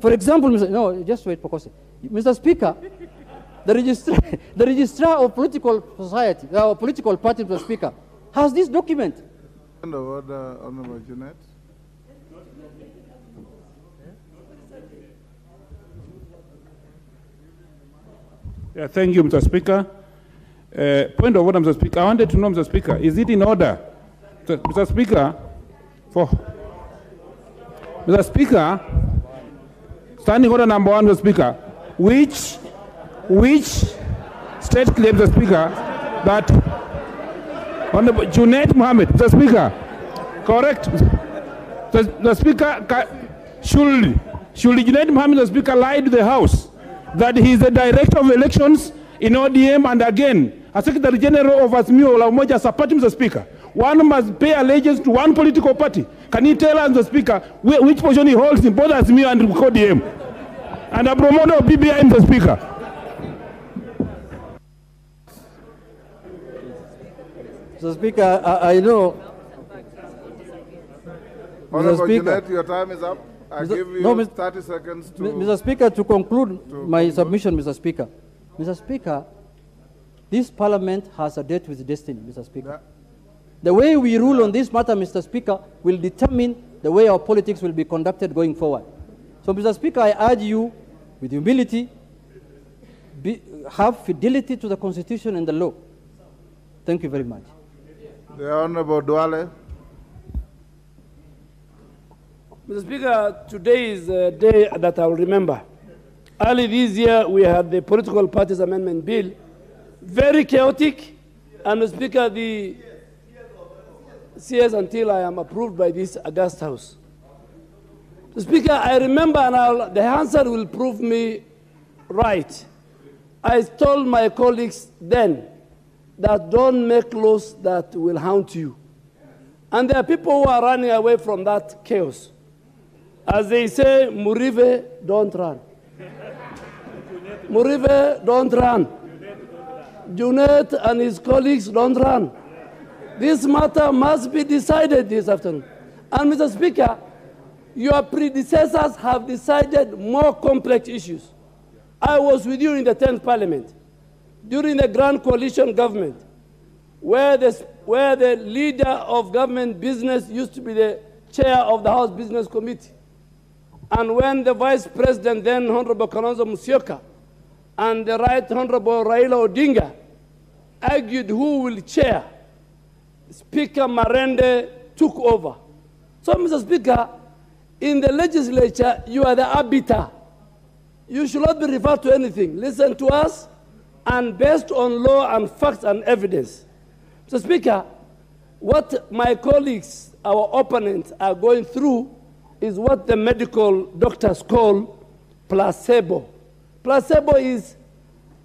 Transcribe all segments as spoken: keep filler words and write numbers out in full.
For example, Mister No, just wait, Pokosi. Mister Speaker, the registrar, the registrar of political society, uh, political party, Mister Speaker, has this document. And order, Honourable Junet. Yeah, thank you, Mister Speaker. Uh, point of order, Mister Speaker. I wanted to know, Mister Speaker, is it in order, Mister Speaker, for Mister Speaker, standing order number one, Mister Speaker, which which state claims, Mister Speaker, that Honourable Junet Mohamed, Mister Speaker, correct, Mister Speaker, should should Junet Mohamed, Mister Speaker, lie to the House that he is the director of elections in O D M and again, a Secretary General of Azimio Coalition supporting the Speaker. One must pay allegiance to one political party. Can he tell us, the Speaker, which position he holds in both Azimio and O D M? And a promoter of B B I in the Speaker. Mister Speaker, I, I know. Honourable Junet, your time is up. I give you no, thirty seconds to... Mister Speaker, to conclude to my conclude. submission, Mister Speaker. Mister Speaker, this Parliament has a date with destiny, Mister Speaker. Yeah. The way we rule yeah. on this matter, Mister Speaker, will determine the way our politics will be conducted going forward. So, Mister Speaker, I urge you, with humility, be, have fidelity to the Constitution and the law. Thank you very much. The Honourable Duale. Mister Speaker, today is a day that I will remember. Early this year, we had the Political Parties Amendment Bill. Very chaotic, and Mister Speaker, the C S until I am approved by this august House. Mister Speaker, I remember, and I'll, the answer will prove me right. I told my colleagues then that don't make laws that will haunt you. And there are people who are running away from that chaos. As they say, Murive, don't run. Murive, don't run. Junet and his colleagues, don't run. This matter must be decided this afternoon. And Mister Speaker, your predecessors have decided more complex issues. I was with you in the tenth Parliament, during the Grand Coalition government, where the, where the leader of government business used to be the chair of the House Business Committee. And when the Vice President, then Honourable Kalonzo Musyoka, and the Right Honourable Raila Odinga argued who will chair, Speaker Marende took over. So, Mister Speaker, in the legislature, you are the arbiter. You should not be referred to anything. Listen to us, and based on law and facts and evidence. Mister Speaker, what my colleagues, our opponents, are going through is what the medical doctors call placebo. Placebo is,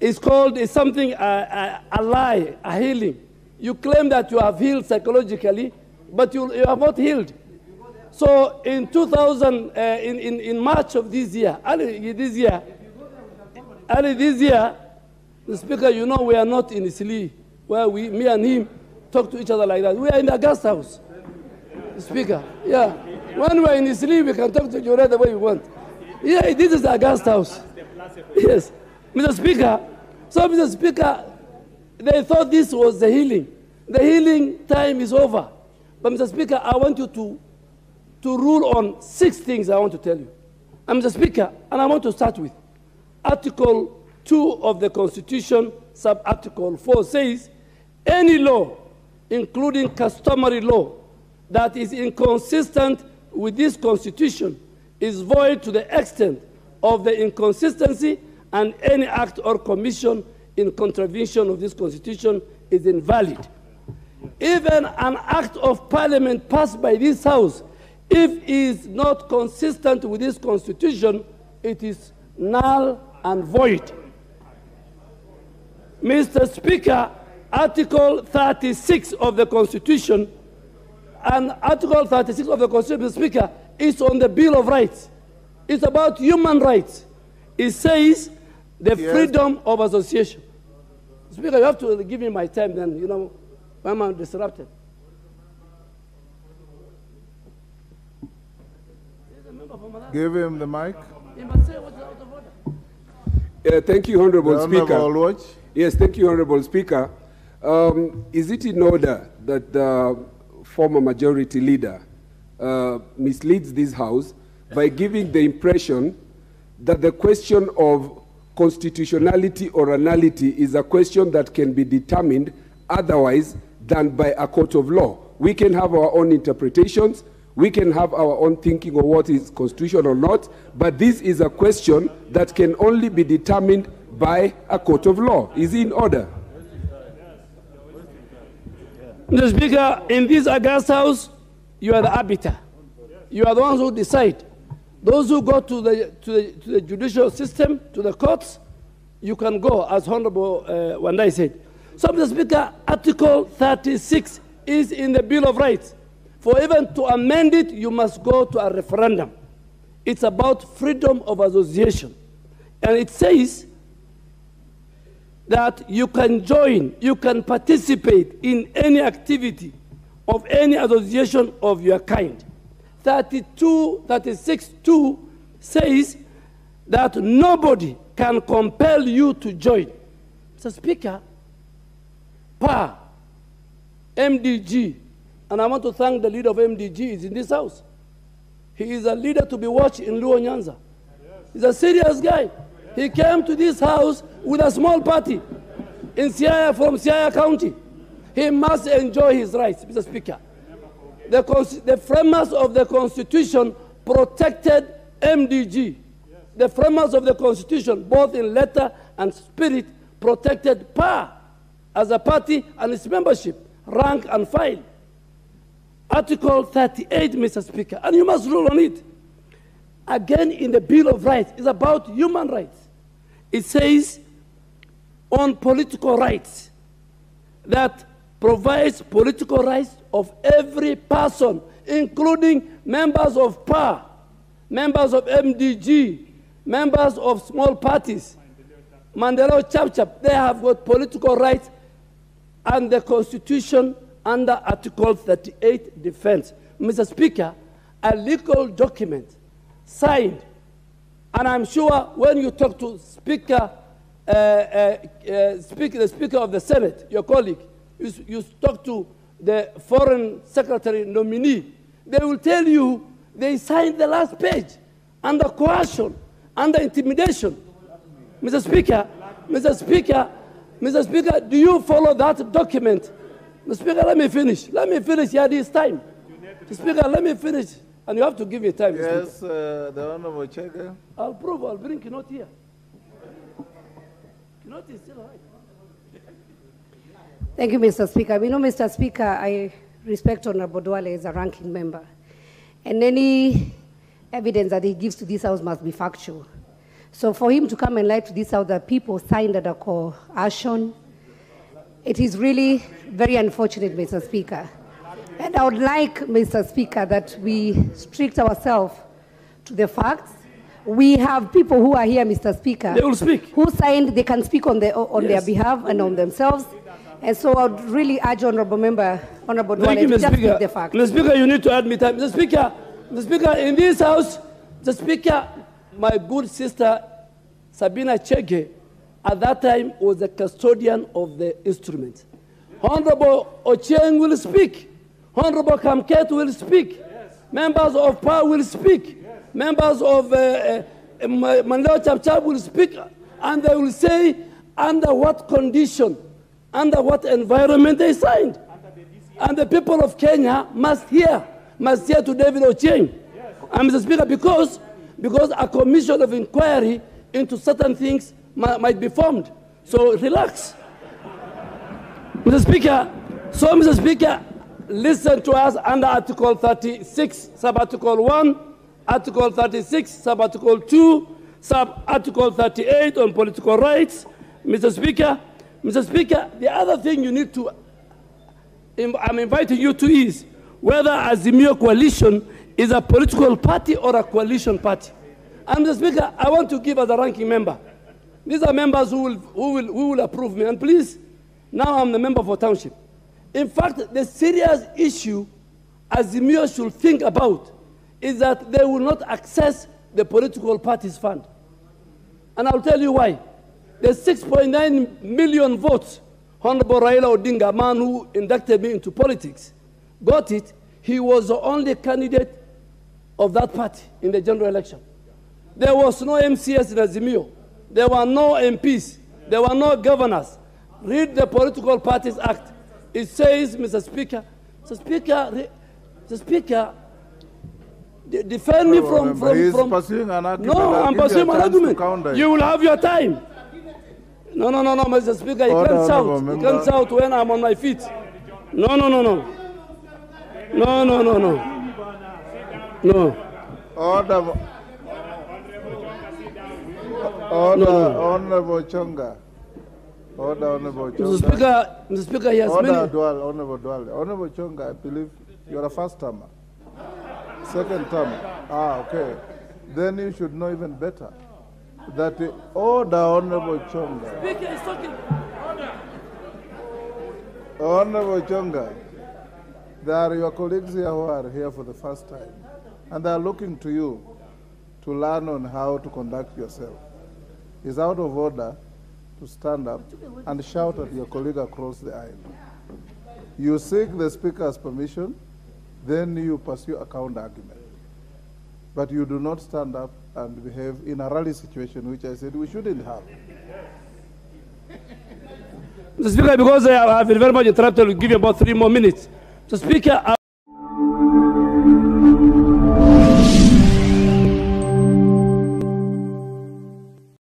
is called is something, uh, a, a lie, a healing. You claim that you have healed psychologically, but you, you are not healed. So in two thousand, uh, in, in, in March of this year, early this year, early this year, the Speaker, you know we are not in Isli, where we, me and him talk to each other like that. We are in the guest house, the Speaker, yeah. When we are in Isli, we can talk to Junet the way we want. Yeah, this is the guest house. Yes, Mister Speaker. So, Mister Speaker, they thought this was the healing. The healing time is over. But, Mister Speaker, I want you to, to rule on six things I want to tell you. And, Mister Speaker, and I want to start with Article two of the Constitution, sub-Article four, says, any law, including customary law, that is inconsistent with this Constitution is void to the extent of the inconsistency, and any act or commission in contravention of this Constitution is invalid. Even an act of Parliament passed by this House, if it is not consistent with this Constitution, it is null and void. Mister Speaker, Article thirty-six of the Constitution, and Article thirty-six of the Constitution, Mister Speaker, is on the Bill of Rights. It's about human rights. It says the yes. freedom of association. Speaker, you have to give me my time then, you know, when I'm disrupted. Give him the mic. He must say what's out of order. Yeah, thank you, Honourable the Speaker. Honourable yes, thank you, Honourable Speaker. Um, is it in order that the former majority leader uh, misleads this House by giving the impression that the question of constitutionality or anality is a question that can be determined otherwise than by a court of law? We can have our own interpretations. We can have our own thinking of what is constitutional or not, but this is a question that can only be determined by a court of law. Is it in order? Mister Speaker, in this august House, you are the arbiter. You are the ones who decide. Those who go to the, to the, to the judicial system, to the courts, you can go, as Honorable uh, Wandai said. So, Mister Speaker, Article thirty-six is in the Bill of Rights. For even to amend it, you must go to a referendum. It's about freedom of association. And it says that you can join, you can participate in any activity of any association of your kind. thirty-two, thirty-six, two says that nobody can compel you to join. Mister Speaker, P A, M D G, and I want to thank the leader of M D G, is in this House. He is a leader to be watched in Luo Nyanza. Yes. He's a serious guy. Yes. He came to this House with a small party in Siaya, from Siaya County. He must enjoy his rights, Mister Speaker. The, the framers of the Constitution protected M D G. Yes. The framers of the Constitution, both in letter and spirit, protected P A as a party and its membership, rank and file. Article thirty-eight, Mister Speaker, and you must rule on it. Again, in the Bill of Rights, it's about human rights. It says on political rights that provides political rights of every person, including members of P A, members of M D G, members of small parties, Mandela Chap-Chap. They have got political rights, and the Constitution under Article thirty-eight defense. Mister Speaker, a legal document signed, and I'm sure when you talk to Speaker, uh, uh, uh, speaker the Speaker of the Senate, your colleague, you, you talk to the Foreign Secretary nominee, they will tell you they signed the last page under coercion, under intimidation. Mister Speaker, Mister Speaker, Mister Speaker, do you follow that document? Mister Speaker, let me finish. Let me finish. Yeah, this time. Mister Speaker, let me finish. And you have to give me time. Yes, uh, the Honourable Chunga. I'll prove. I'll bring Kinoti here. Kinoti is still right. Thank you, Mister Speaker. You know, Mister Speaker, I respect Honourable Duale as a ranking member. And any evidence that he gives to this House must be factual. So for him to come and lie to this House that people signed under coercion, it is really very unfortunate, Mister Speaker. And I would like, Mister Speaker, that we strict ourselves to the facts. We have people who are here, Mister Speaker. They will speak. Who signed, they can speak on, the, on yes. their behalf and on themselves. And so I would really urge Honourable Member, Honourable Duale, to just speak the facts. Mister Speaker, you need to add me time. Mister Speaker, Mister Speaker, in this House, Mister Speaker, my good sister, Sabina Chege, at that time was the custodian of the instrument. Honorable Ochieng will speak. Honorable Kamket will speak. Yes. Members of P A will speak. Yes. Members of uh, uh, Manlio Chap-Chap will speak. And they will say under what condition, under what environment they signed. And the people of Kenya must hear, must hear to David Ochieng. Yes. And Mister Speaker, because, because a commission of inquiry into certain things might be formed. So relax. Mister Speaker, so Mister Speaker, listen to us under Article thirty-six, Sub-Article one, Article thirty-six, Sub-Article two, Sub-Article thirty-eight on political rights. Mister Speaker, Mister Speaker, the other thing you need to, I'm inviting you to is whether Azimio Coalition is a political party or a coalition party. And Mister Speaker, I want to give as a ranking member. These are members who will, who, will, who will approve me. And please, now I'm the member for Township. In fact, the serious issue Azimio should think about is that they will not access the political parties' fund. And I'll tell you why. The six point nine million votes Honourable Raila Odinga, a man who inducted me into politics, got it. He was the only candidate of that party in the general election. There was no M C S in Azimio. There were no M Ps. There were no governors. Read the Political Parties Act. It says, Mister Speaker, Mister Speaker, Mister Speaker, de defend me from... from, from, from pursuing an argument. No, I'm pursuing an argument. You will have your time. No, no, no, no, Mister Speaker, you can't shout. You can't shout when I'm on my feet. No, no, no, no. No, no, no, no. No. Order. Order, Honourable Chunga. Order, Honourable Chunga. Mister Speaker, Mister Speaker, he has many. Order, Duale, Honourable Duale. Honourable Chunga, I believe you're a first timer. Second timer. Ah, okay. Then you should know even better. That the order, Honourable Chunga. Speaker is talking. Order. Honourable Chunga, there are your colleagues here who are here for the first time, and they are looking to you to learn on how to conduct yourself. It's out of order to stand up and shout at your colleague across the aisle. You seek the speaker's permission, then you pursue a counter argument. But you do not stand up and behave in a rally situation, which I said we shouldn't have. Mister Speaker, because I have been very much interrupted, we'll give you about three more minutes. Mister Speaker, I